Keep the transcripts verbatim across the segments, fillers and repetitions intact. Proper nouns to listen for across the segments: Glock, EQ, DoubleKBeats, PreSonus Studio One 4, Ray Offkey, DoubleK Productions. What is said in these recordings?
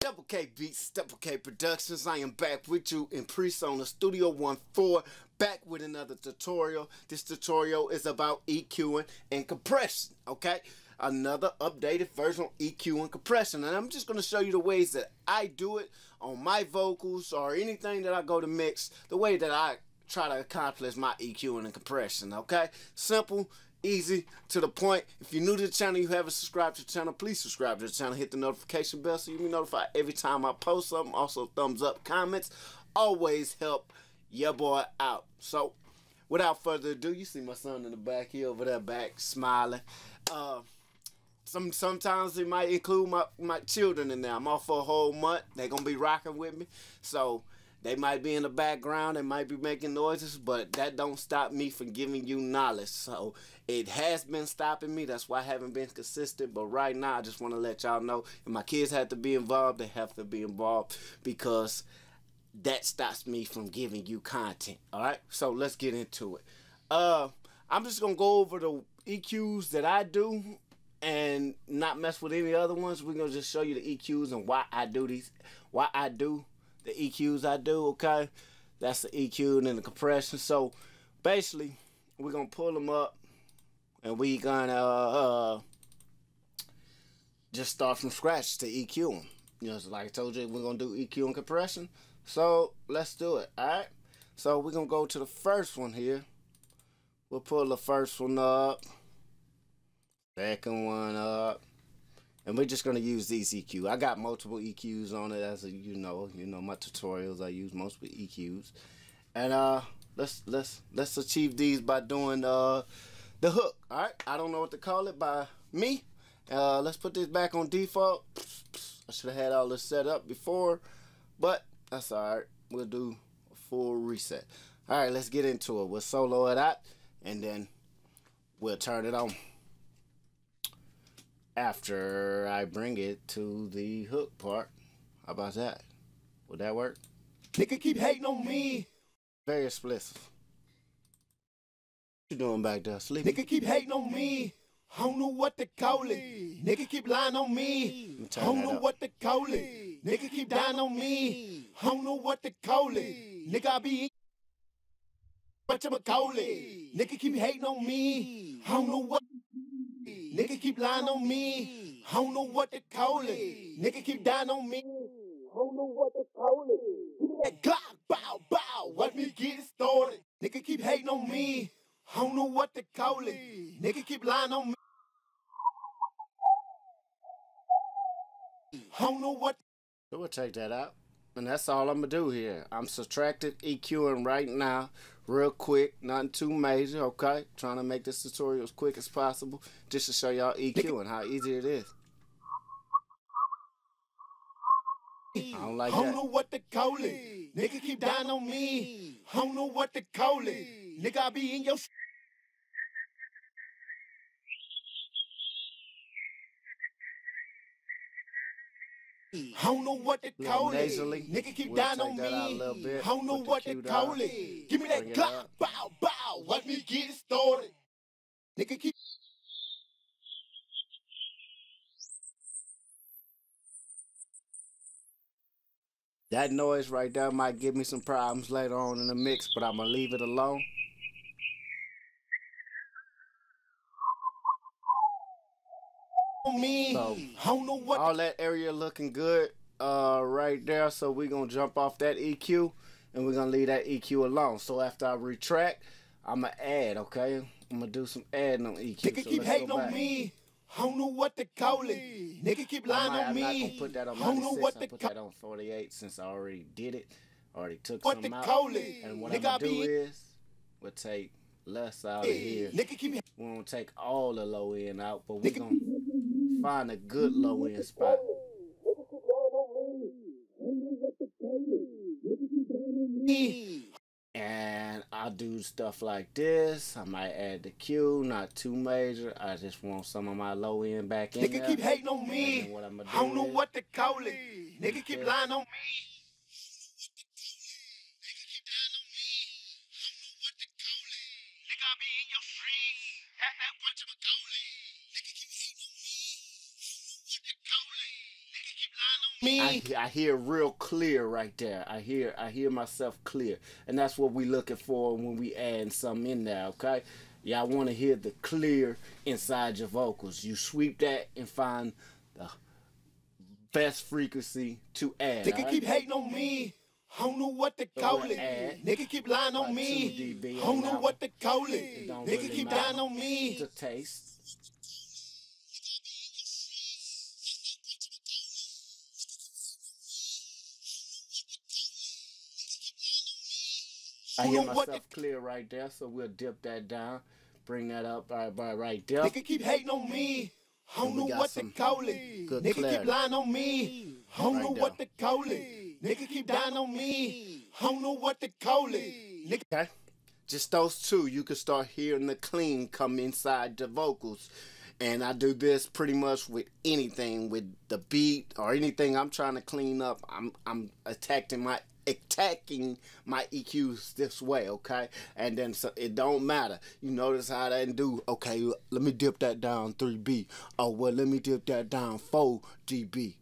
DoubleKBeats, DoubleKProductions. I am back with you in PreSonus Studio One four, back with another tutorial. This tutorial is about EQing and compression, okay? Another updated version on E Q and compression. And I'm just going to show you the ways that I do it on my vocals or anything that I go to mix, the way that I try to accomplish my EQing and compression, okay? Simple. Easy, to the point. If you're new to the channel, you haven't subscribed to the channel, please subscribe to the channel. Hit the notification bell so you'll be notified every time I post something. Also, thumbs up, comments. Always help your boy out. So, without further ado, you see my son in the back. He over there back, smiling. Uh, some Sometimes it might include my, my children in there. I'm off for a whole month. They're going to be rocking with me. So, they might be in the background, they might be making noises, but that don't stop me from giving you knowledge. So, it has been stopping me. That's why I haven't been consistent. But right now, I just want to let y'all know, if my kids have to be involved, they have to be involved, because that stops me from giving you content. All right? So, let's get into it. Uh, I'm just going to go over the E Qs that I do and not mess with any other ones. We're going to just show you the E Qs and why I do these, why I do the E Qs I do, okay? That's the E Q and then the compression. So basically, we're gonna pull them up and we gonna uh, just start from scratch to E Q them. You know, so like I told you, we're gonna do E Q and compression. So let's do it, all right? So we're gonna go to the first one here. We'll pull the first one up, second one up. And we're just going to use these E Q. I got multiple E Qs on it, as a, you know, you know my tutorials. I use multiple E Qs, and uh, let's let's let's achieve these by doing uh, the hook. All right, I don't know what to call it by me. Uh, let's put this back on default. I should have had all this set up before, but that's all right. We'll do a full reset. All right, let's get into it. We'll solo it out, and then we'll turn it on after I bring it to the hook part. How about that? Would that work? Nigga keep hating on me. Very explicit. What you doing back there, sleeping? Nigga keep hating on me. I don't know what to call it. Nigga keep lying on me. I don't know what to call it. Nigga keep dying on me. I don't know what to call it. Nigga I be but I'ma call it. Nigga keep hating on me. I don't know what. Nigga keep lying on me. I don't know what to call it. Nigga keep dying on me. I don't know what to call it. Give me that Glock, bow, bow. Watch me get it started. Nigga keep hating on me. I don't know what to call it. Nigga keep lying on me. I don't know what. So we'll take that out. And that's all I'm going to do here. I'm subtracted EQing right now, real quick, nothing too major, okay? Trying to make this tutorial as quick as possible, just to show y'all EQing, how easy it is. I don't like that. I don't know what to call it. Nigga keep dying on me. I don't know what to call it. Nigga, I be in your shit. I don't know what to call it. Nigga keep dying on me. I don't know what to call it. Give me that Glock, bow, bow. Watch me get it started. Nigga keep. That noise right there might give me some problems later on in the mix, but I'm gonna leave it alone. Me. So, I don't know what all that area looking good uh, right there. So we're going to jump off that E Q and we're going to leave that E Q alone. So after I retract, I'm going to add, okay? I'm going to do some adding on E Q. Nigga so keep hating on me. I don't know what to call it. Nigga keep lying on me. I'm not going to put that on my six. I put that on forty-eight since I already did it. I already took some out. And what I'm going to do is we'll take less out of here. We won't take all the low end out, but we're going to find a good low end spot. And I'll do stuff like this. I might add the Q, not too major. I just want some of my low end back in. Nigga keep hating on me. I don't know what to call it. Nigga keep lying on me. me. I, I hear real clear right there. I hear I hear myself clear, and that's what we looking for when we add something in there. Okay, y'all want to hear the clear inside your vocals. You sweep that and find the best frequency to add. They can right? keep hating on me. I don't know what to call it. Nigga keep lying on me. I don't know what to call it. Nigga keep lying on me. To taste. I hear myself clear right there, so we'll dip that down, bring that up right by right there. Nigga keep hating on me. I don't know what to call it. Nigga keep lying on me. I don't know what to call it. Nigga keep dying on me. I don't know what to call it. Nigga. Okay. Just those two, you can start hearing the clean come inside the vocals. And I do this pretty much with anything, with the beat or anything I'm trying to clean up. I'm I'm attacking my attacking my E Qs this way, okay? And then so it don't matter. You notice how that do, okay, let me dip that down three B. Oh, well, let me dip that down four D B.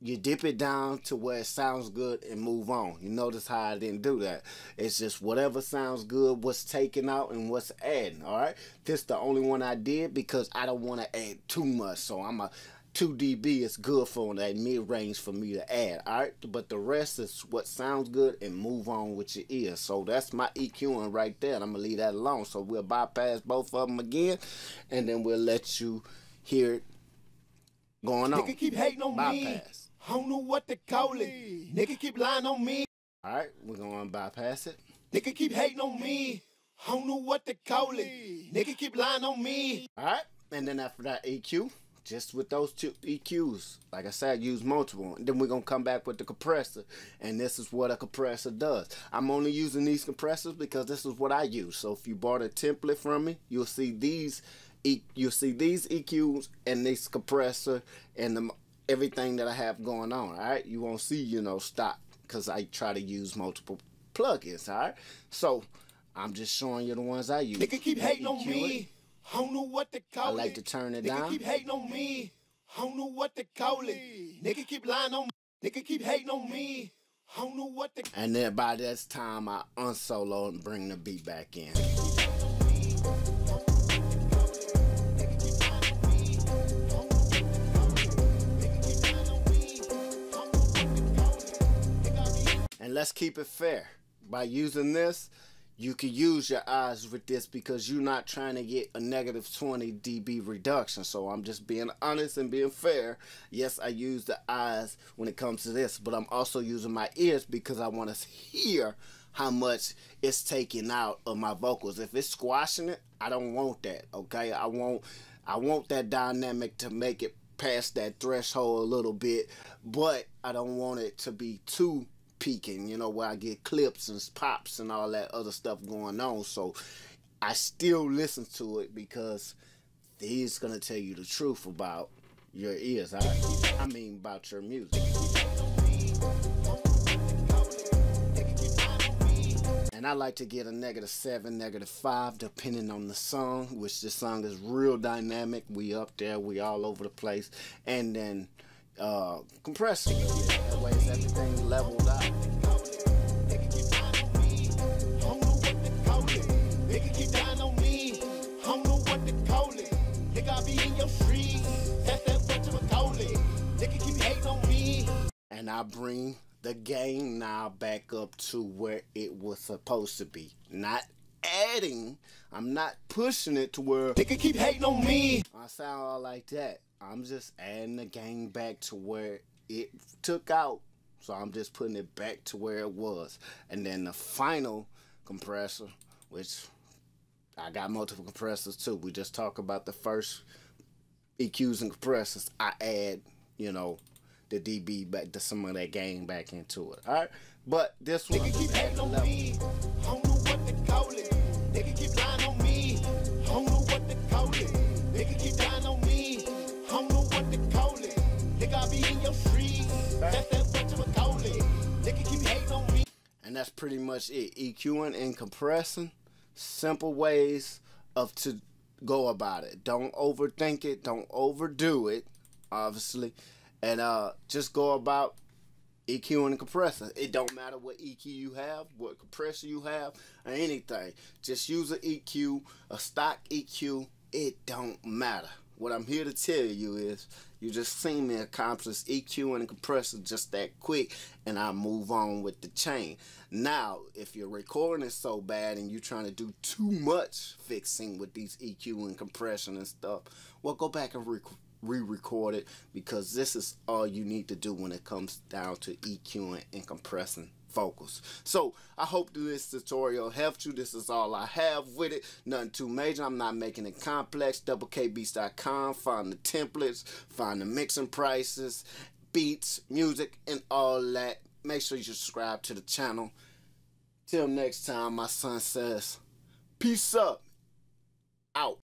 You dip it down to where it sounds good and move on. You notice how I didn't do that. It's just whatever sounds good, what's taken out and what's adding, all right? This is the only one I did because I don't want to add too much. So I'm a two D B is good for that mid-range for me to add, all right? But the rest is what sounds good and move on with your ears. So that's my EQing right there, and I'm going to leave that alone. So we'll bypass both of them again, and then we'll let you hear it going on. Nigga keep hating on bypass. Me. I don't know what to call it. Nigga keep lying on me. Alright, we're gonna bypass it. Nigga keep hating on me. I don't know what to call it. Nigga keep lying on me. Alright, and then after that E Q, just with those two E Qs, like I said, use multiple. And then we're gonna come back with the compressor. And this is what a compressor does. I'm only using these compressors because this is what I use. So if you bought a template from me, you'll see these e you'll see these E Qs and this compressor and the everything that I have going on, all right? You won't see, you know, stop, because I try to use multiple plugins, all right? So, I'm just showing you the ones I use. Nigga keep hating on me. I don't know what to call it. I like to turn it down. Nigga keep hating on me. I don't know what to call it. Nigga keep lying on me. Nigga keep hating on me. I don't know what to call it. And then by this time, I unsolo and bring the beat back in. Let's keep it fair. By using this, you can use your eyes with this because you're not trying to get a negative twenty D B reduction. So I'm just being honest and being fair. Yes, I use the eyes when it comes to this, but I'm also using my ears because I want to hear how much it's taking out of my vocals. If it's squashing it, I don't want that, okay? I want, I want that dynamic to make it past that threshold a little bit, but I don't want it to be too peaking, you know, where I get clips and pops and all that other stuff going on. So I still listen to it because he's gonna tell you the truth about your ears. I, I mean, about your music. And I like to get a negative seven, negative five, depending on the song, which this song is real dynamic. We up there, we all over the place, and then uh, compressing it. That way it's everything leveled up. And I bring the gain now back up to where it was supposed to be. Not adding, I'm not pushing it to where they can keep hating on me. I sound all like that. I'm just adding the gain back to where it took out. So I'm just putting it back to where it was. And then the final compressor, which I got multiple compressors too. We just talk about the first E Qs and compressors. I add, you know, the D B back to some of that gain back into it. All right, but this one. Nigga keep hating on me. I don't know what to call it. Nigga keep lying on me. I don't know what to call it. Nigga keep dying on me. I don't know what to call it. Nigga I be in your street. That's that what you would call it. Nigga keep hating on me. And that's pretty much it. EQing and compressing. Simple ways of to go about it. Don't overthink it. Don't overdo it. Obviously. and uh, just go about EQing and compressing. It don't matter what E Q you have, what compressor you have, or anything. Just use an E Q, a stock E Q. It don't matter. What I'm here to tell you is, you just seen me accomplish E Q and compressor just that quick, and I move on with the chain. Now, if your recording is so bad and you're trying to do too much fixing with these E Q and compression and stuff, well, go back and re-record it, because this is all you need to do when it comes down to EQing and compressing vocals. So I hope this tutorial helped you. This is all I have with it. Nothing too major. I'm not making it complex. double K beats dot com. Find the templates, find the mixing prices, beats, music, and all that. Make sure you subscribe to the channel. Till next time, my son says, peace up, out.